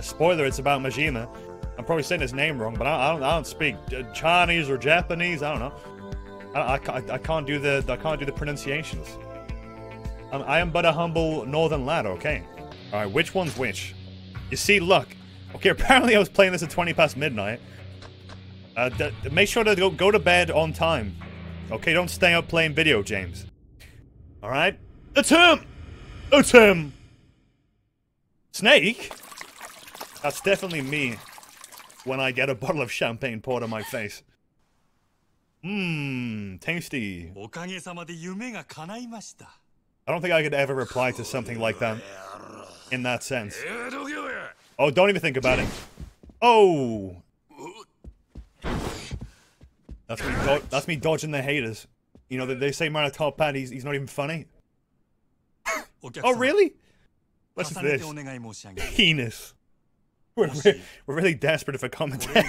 A spoiler, it's about Majima. I'm probably saying his name wrong, but I don't speak Chinese or Japanese. I don't know. I can't do the pronunciations. I am but a humble northern lad. Okay. All right. Which one's which? You see, look. Okay. Apparently, I was playing this at 20 past midnight. Make sure to go to bed on time. Okay. Don't stay up playing video games. All right. It's him. It's him. Snake. That's definitely me. When I get a bottle of champagne poured on my face. Mmm, tasty. I don't think I could ever reply to something like that. In that sense. Oh, don't even think about it. Oh! That's me dodging the haters. You know, they say Marioinatophat, he's not even funny. Oh, really? What's this? Penis. We're really desperate for commentary.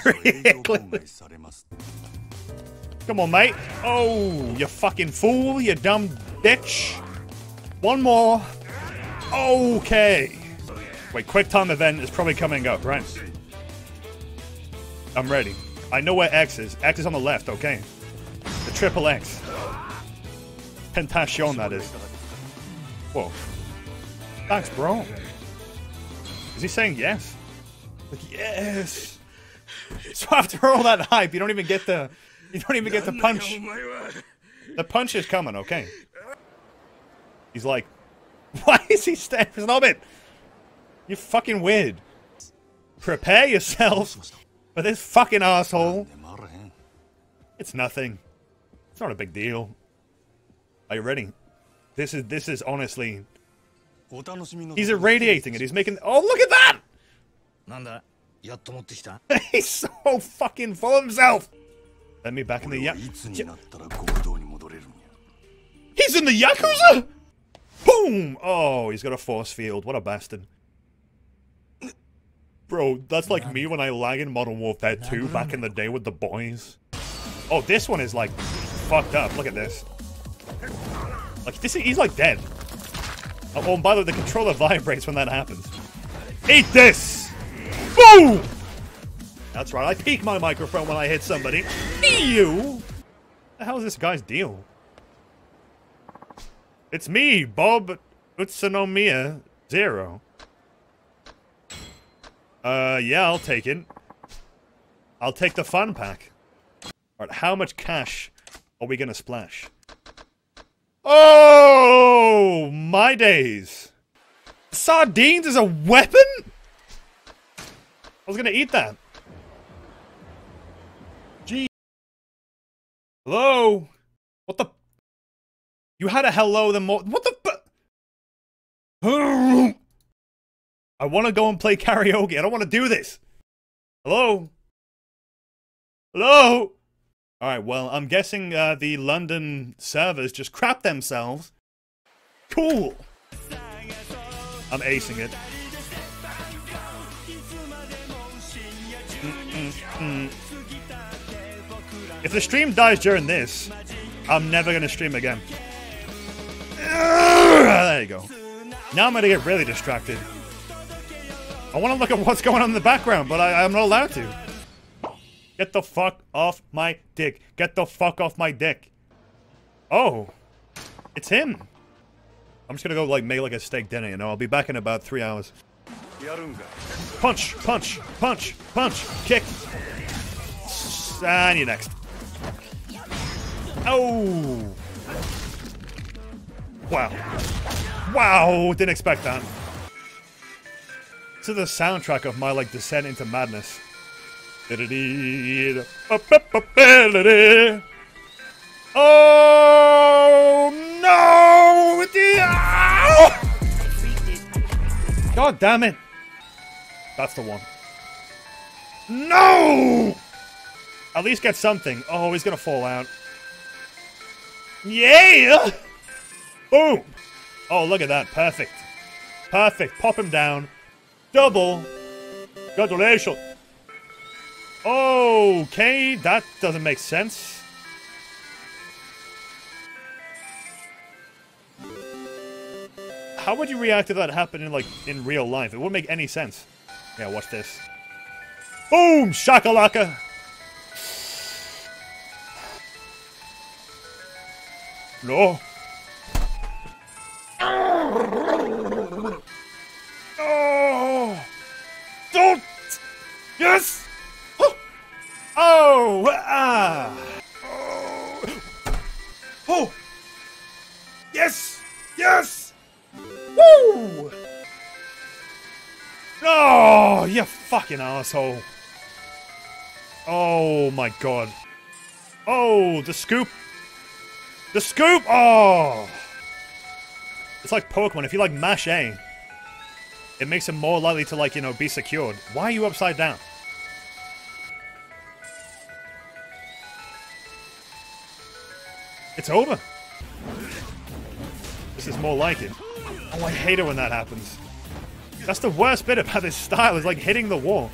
Come on, mate. Oh, you fucking fool, you dumb bitch. One more. Okay. Wait, quick time event is probably coming up, right? I'm ready. I know where X is. X is on the left, okay. The triple X. Pentacion, that is. Whoa. Thanks, bro. Is he saying yes? Like, yes. So after all that hype, you don't even get the punch. The punch is coming, okay. He's like, why is he standing? Stop it! You're fucking weird. Prepare yourself for this fucking asshole. It's nothing. It's not a big deal. Are you ready? This is honestly. He's irradiating it. He's making. Oh, look at that! He's so fucking full of himself! Let me back in the Yakuza. He's in the Yakuza?! Boom! Oh, he's got a force field. What a bastard. Bro, that's like me when I lag in Modern Warfare 2 back in the day with the boys. Oh, this one is like fucked up. Look at this. Like, he's like dead. Oh, and by the way, the controller vibrates when that happens. Eat this! Boom! That's right, I peek my microphone when I hit somebody. You! The hell is this guy's deal? It's me, Bob Utsunomiya 0. Yeah, I'll take it. I'll take the fun pack. Alright, how much cash are we gonna splash? Oh, my days! Sardines is a weapon?! I was gonna eat that. Gee. Hello? What the? You had a hello the more. What the? I want to go and play karaoke. I don't want to do this. Hello? Hello? Alright, well, I'm guessing the London servers just crap themselves. Cool. I'm acing it. If the stream dies during this, I'm never gonna stream again. There you go. Now I'm gonna get really distracted. I wanna look at what's going on in the background, but I'm not allowed to. Get the fuck off my dick. Get the fuck off my dick. Oh. It's him. I'm just gonna go like make like a steak dinner, you know. I'll be back in about 3 hours. Punch, punch, punch, punch, kick. And you're next. Oh. Wow. Wow, didn't expect that. This is the soundtrack of my, like, descent into madness. Oh, no! God damn it. That's the one. No! At least get something. Oh, he's gonna fall out. Yeah! Boom! Oh, look at that. Perfect. Perfect. Pop him down. Double. Congratulations. Okay, that doesn't make sense. How would you react if that happened in, like, in real life? It wouldn't make any sense. Yeah, watch this. Boom! Shakalaka! No. Oh! Don't! Yes! Oh! Oh! Ah! Oh! Oh! Yes! Yes! Woo! No! You fucking asshole! Oh my god! Oh, the scoop! The scoop! Oh! It's like Pokemon. If you like mash A, it makes him more likely to, like, you know, be secured. Why are you upside down? It's over. This is more like it. Oh, I hate it when that happens. That's the worst bit about this style, is like hitting the wall.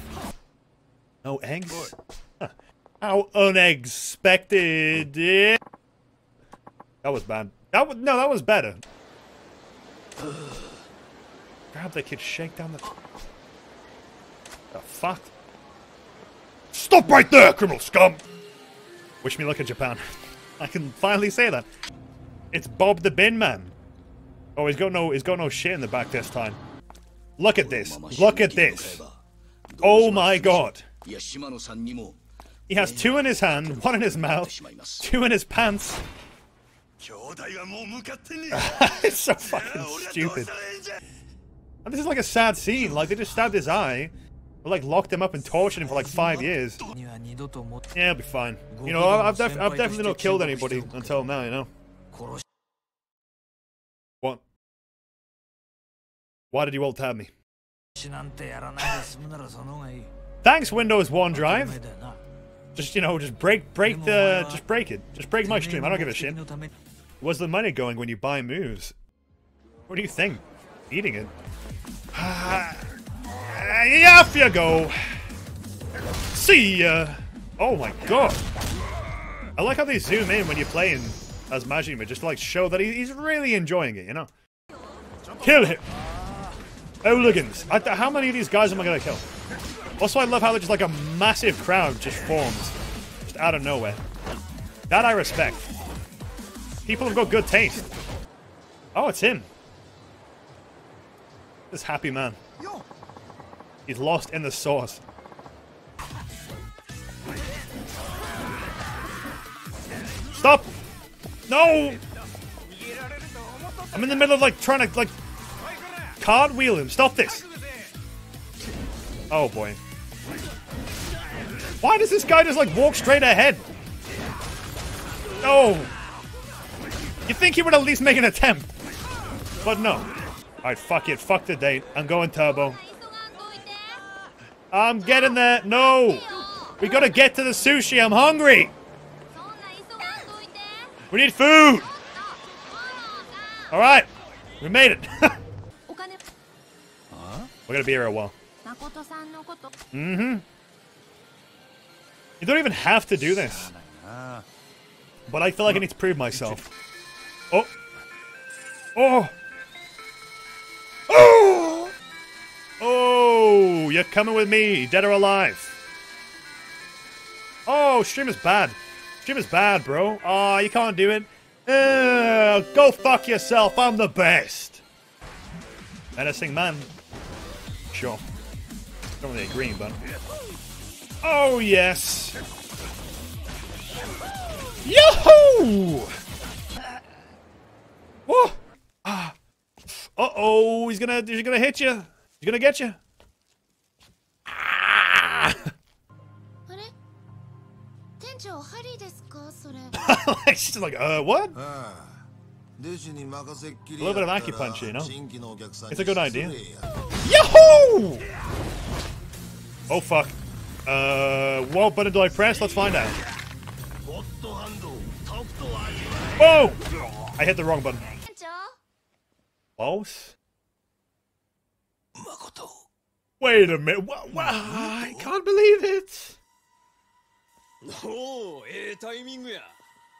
No eggs? Huh. How unexpected. That was bad. That was, no, that was better. Grab the kid, shake down the... The fuck? Stop right there, criminal scum! Wish me luck in Japan. I can finally say that. It's Bob the Bin Man. Oh, he's got no shit in the back this time. Look at this. Look at this. Oh my god. He has two in his hand, one in his mouth, two in his pants. It's so fucking stupid. And this is like a sad scene. Like, they just stabbed his eye, but like locked him up and tortured him for like 5 years. Yeah, it'll be fine. You know, I've definitely not killed anybody until now, you know. What? Why did you alt tab me? Thanks, Windows OneDrive. Just, you know, just break it. Just break my stream. I don't give a shit. Where's the money going when you buy moves? What do you think? Eating it. Off you go. See ya. Oh my god. I like how they zoom in when you're playing as Majima, just to like show that he's really enjoying it, you know? Kill him. Hooligans. How many of these guys am I gonna kill? Also, I love how there's just like a massive crowd just forms, just out of nowhere. That I respect. People have got good taste. Oh, it's him. This happy man. He's lost in the sauce. Stop! No! I'm in the middle of like trying to like cartwheel him. Stop this! Oh boy. Why does this guy just like walk straight ahead? No! You think he would at least make an attempt, but no. Alright, fuck it, fuck the date. I'm going turbo. I'm getting there. No! We gotta get to the sushi. I'm hungry! We need food! Alright, we made it. We're gonna be here a while. Mm-hmm. You don't even have to do this. But I feel like I need to prove myself. Oh. Oh. Oh. Oh. You're coming with me, dead or alive. Oh, stream is bad. Stream is bad, bro. Oh, you can't do it. Go fuck yourself. I'm the best. Menacing man. Sure. Don't really agree, but... Oh, yes! Yahoo! Whoa! Uh-oh, he's gonna hit you. He's gonna get you. Ah! She's like, what? A little bit of acupuncture, you know? It's a good idea. Yahoo! Oh fuck. What button do I press? Let's find out. Whoa! I hit the wrong button. Close? Wait a minute. Wow, I can't believe it.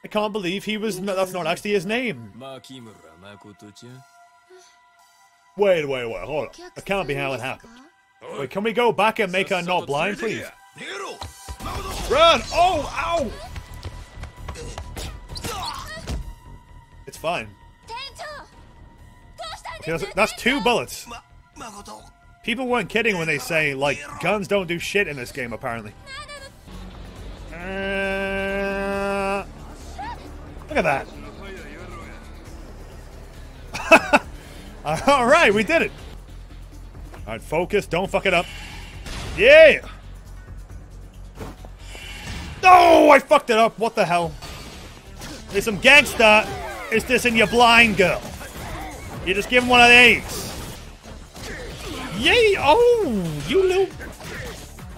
I can't believe he was. No, that's not actually his name. Wait, hold on. That can't be how it happened. Wait, can we go back and make her not blind, please? Run! Oh, ow! It's fine. That's two bullets. People weren't kidding when they say, like, guns don't do shit in this game, apparently. Look at that. Alright, we did it. Alright, focus. Don't fuck it up. Yeah! Oh, I fucked it up. What the hell? There's some gangster. Is this in your blind, girl? You just give him one of these. Yay! Oh, you little...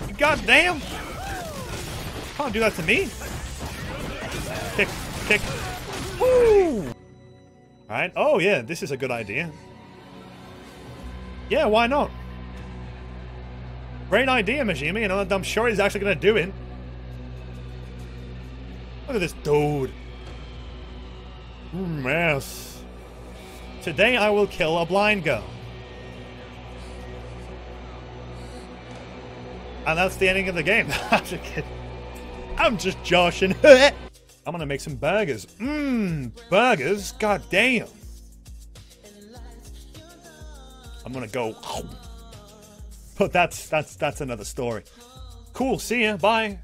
You goddamn... Can't do that to me. Kick, kick. Woo! Alright. Oh, yeah. This is a good idea. Yeah, why not? Great idea, Majima. You know, I'm sure he's actually going to do it. Look at this dude. Mess. Today I will kill a blind girl. And that's the ending of the game. I'm just joshing. I'm going to make some burgers. Mmm, burgers? God damn. I'm gonna go, but that's another story. Cool, see ya, bye.